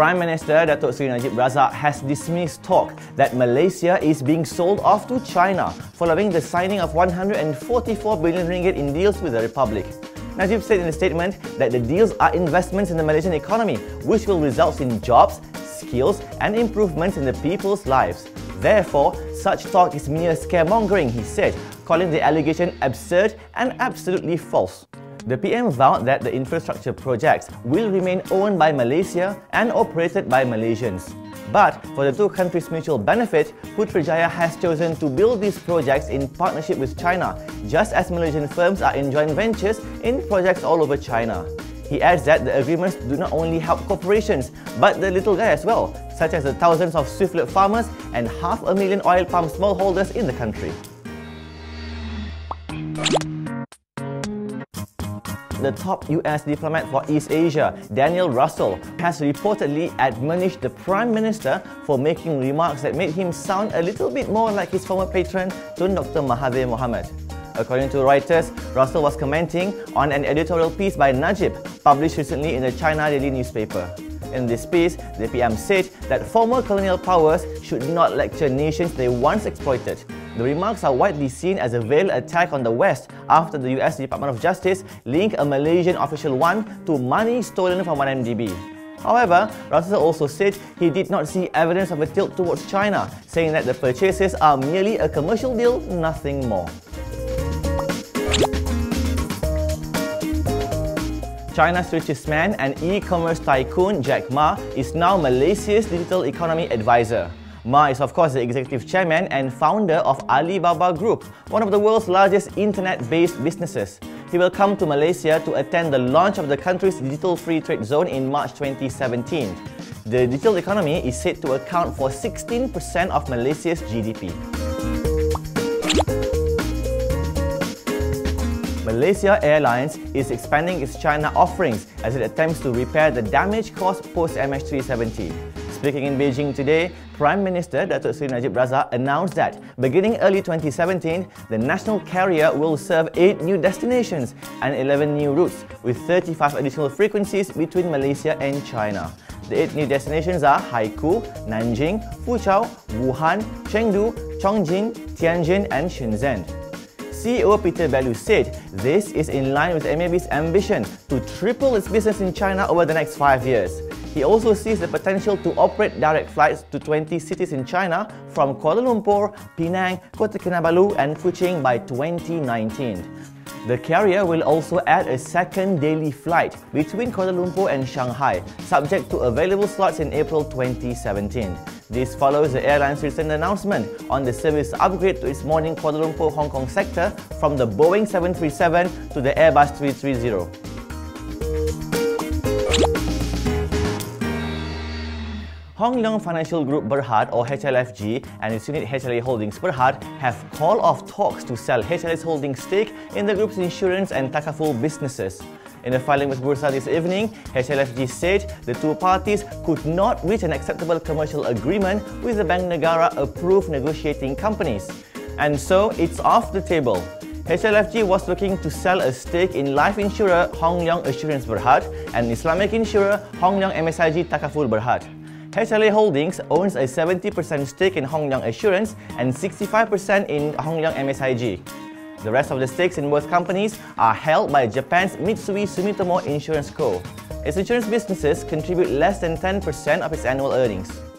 Prime Minister Datuk Seri Najib Razak has dismissed talk that Malaysia is being sold off to China following the signing of 144 billion ringgit in deals with the Republic. Najib said in a statement that the deals are investments in the Malaysian economy, which will result in jobs, skills and improvements in the people's lives. Therefore, such talk is mere scaremongering, he said, calling the allegation absurd and absolutely false. The PM vowed that the infrastructure projects will remain owned by Malaysia and operated by Malaysians. But for the two countries' mutual benefit, Putrajaya has chosen to build these projects in partnership with China, just as Malaysian firms are in joint ventures in projects all over China. He adds that the agreements do not only help corporations, but the little guy as well, such as the thousands of swiftlet farmers and 500,000 oil palm smallholders in the country. The top US diplomat for East Asia, Daniel Russell, has reportedly admonished the Prime Minister for making remarks that made him sound a little bit more like his former patron, Dr Mahathir Mohamad. According to Reuters, Russell was commenting on an editorial piece by Najib, published recently in the China Daily newspaper. In this piece, the PM said that former colonial powers should not lecture nations they once exploited. The remarks are widely seen as a veiled attack on the West after the US Department of Justice linked a Malaysian official one to money stolen from 1MDB. However, Russell also said he did not see evidence of a tilt towards China, saying that the purchases are merely a commercial deal, nothing more. China's richest man and e-commerce tycoon Jack Ma is now Malaysia's digital economy advisor. Ma is of course the executive chairman and founder of Alibaba Group, one of the world's largest internet-based businesses. He will come to Malaysia to attend the launch of the country's digital free trade zone in March 2017. The digital economy is said to account for 16% of Malaysia's GDP. Malaysia Airlines is expanding its China offerings as it attempts to repair the damage caused post MH370. Speaking in Beijing today, Prime Minister Datuk Seri Najib Razak announced that beginning early 2017, the national carrier will serve 8 new destinations and 11 new routes with 35 additional frequencies between Malaysia and China. The 8 new destinations are Haikou, Nanjing, Fuzhou, Wuhan, Chengdu, Chongqing, Tianjin and Shenzhen. CEO Peter Bellew said this is in line with MAB's ambition to triple its business in China over the next 5 years. He also sees the potential to operate direct flights to 20 cities in China from Kuala Lumpur, Penang, Kota Kinabalu and Kuching by 2019. The carrier will also add a second daily flight between Kuala Lumpur and Shanghai, subject to available slots in April 2017. This follows the airline's recent announcement on the service upgrade to its morning Kuala Lumpur-Hong Kong sector from the Boeing 737 to the Airbus 330. Hong Leong Financial Group Berhad or HLFG and its unit HLA Holdings Berhad have called off talks to sell HLA's holdings stake in the group's insurance and Takaful businesses. In a filing with Bursa this evening, HLFG said the two parties could not reach an acceptable commercial agreement with the Bank Negara approved negotiating companies. And so, it's off the table. HLFG was looking to sell a stake in life insurer Hongyang Assurance Berhad and Islamic insurer Hongyang MSIG Takaful Berhad. HLA Holdings owns a 70% stake in Hongyang Assurance and 65% in Hongyang MSIG. The rest of the stakes in both companies are held by Japan's Mitsui Sumitomo Insurance Co. Its insurance businesses contribute less than 10% of its annual earnings.